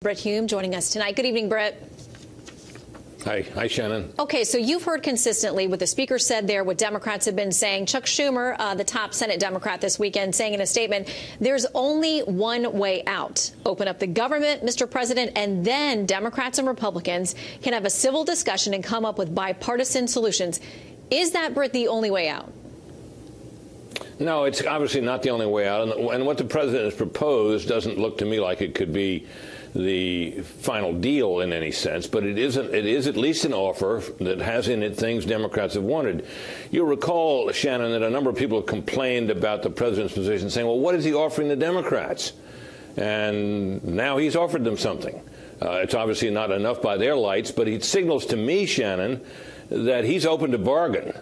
Brit Hume joining us tonight. Good evening, Brett. Hi. Hi, Shannon. Okay, so you've heard consistently what the speaker said there, what Democrats have been saying. Chuck Schumer, the top Senate Democrat this weekend, saying in a statement, there's only one way out. Open up the government, Mr. President, and then Democrats and Republicans can have a civil discussion and come up with bipartisan solutions. Is that, Brit, the only way out? No, it's obviously not the only way out. And what the president has proposed doesn't look to me like it could be the final deal in any sense, but it is at least an offer that has in it things Democrats have wanted. You'll recall, Shannon, that a number of people have complained about the president's position, saying, well, what is he offering the Democrats? And now he's offered them something. It's obviously not enough by their lights, but it signals to me, Shannon, that he's open to bargain.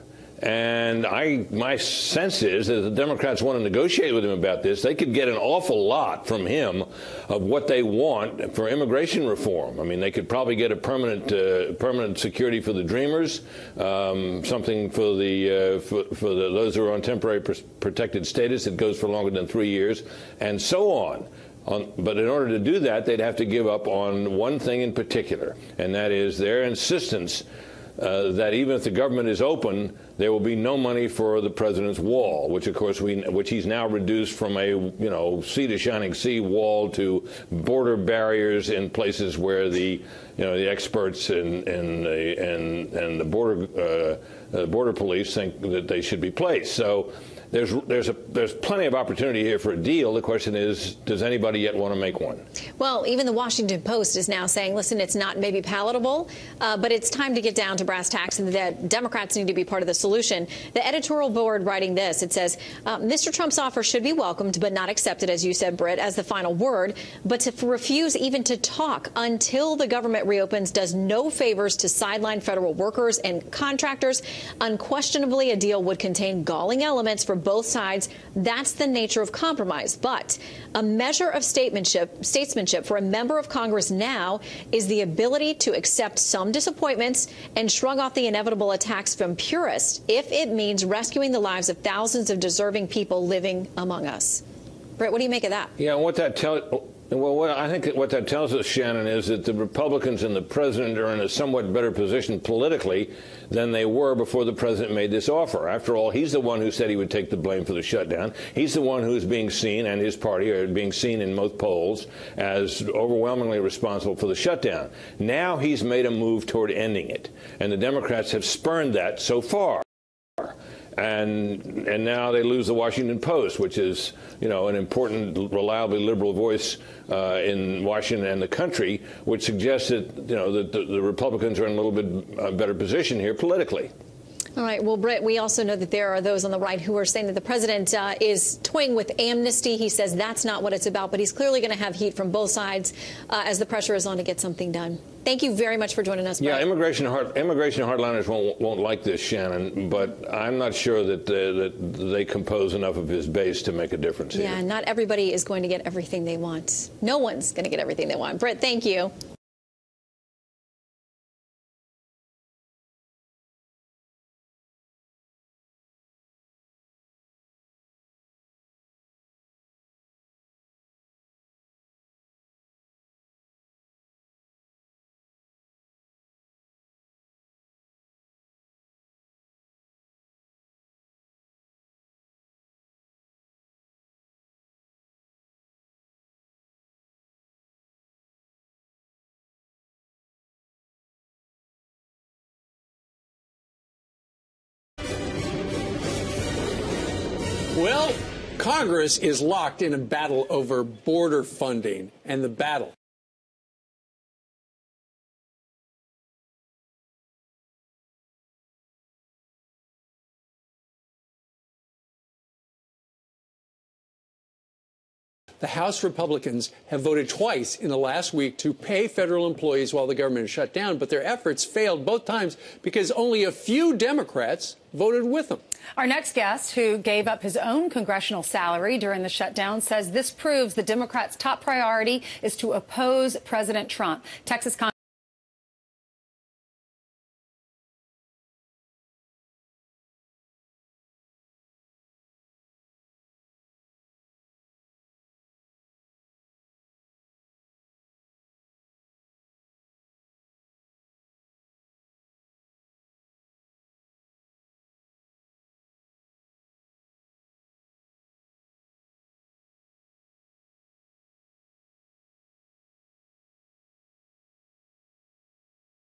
And my sense is that the Democrats want to negotiate with him about this. They could get an awful lot from him of what they want for immigration reform. I mean, they could probably get a permanent security for the Dreamers, something for those who are on temporary protected status that goes for longer than 3 years, and so on. But in order to do that, they'd have to give up on one thing in particular, and that is their insistence that even if the government is open, there will be no money for the president's wall, which, of course, which he's now reduced from a, sea to shining sea wall to border barriers in places where the experts and the border police think that they should be placed. So there's plenty of opportunity here for a deal. The question is, does anybody yet want to make one? Well, even the Washington Post is now saying, listen, it's not maybe palatable, but it's time to get down to brass tacks, and that Democrats need to be part of the solution. The editorial board writing this, it says, Mr. Trump's offer should be welcomed but not accepted, as you said, Brit, as the final word. But to refuse even to talk until the government reopens does no favors to sideline federal workers and contractors. Unquestionably, a deal would contain galling elements for both sides. That's the nature of compromise. But a measure of statesmanship for a member of Congress now is the ability to accept some disappointments and shrug off the inevitable attacks from purists if it means rescuing the lives of thousands of deserving people living among us. Brett, what do you make of that? Yeah, I think what that tells us, Shannon, is that the Republicans and the president are in a somewhat better position politically than they were before the president made this offer. After all, he's the one who said he would take the blame for the shutdown. He's the one who's being seen, and his party are being seen in most polls, as overwhelmingly responsible for the shutdown. Now he's made a move toward ending it, and the Democrats have spurned that so far. And now they lose the Washington Post, which is, an important, reliably liberal voice in Washington and the country, which suggests that, the Republicans are in a little bit better position here politically. All right. Well, Brett, we also know that there are those on the right who are saying that the president is toying with amnesty. He says that's not what it's about, but he's clearly going to have heat from both sides as the pressure is on to get something done. Thank you very much for joining us, Brett. Yeah, immigration hardliners won't like this, Shannon, but I'm not sure that they compose enough of his base to make a difference here. Yeah, not everybody is going to get everything they want. No one's going to get everything they want. Brett, thank you. Well, Congress is locked in a battle over border funding, and the battle the House Republicans have voted twice in the last week to pay federal employees while the government is shut down, but their efforts failed both times because only a few Democrats voted with them. Our next guest, who gave up his own congressional salary during the shutdown, says this proves the Democrats' top priority is to oppose President Trump. Texas Congress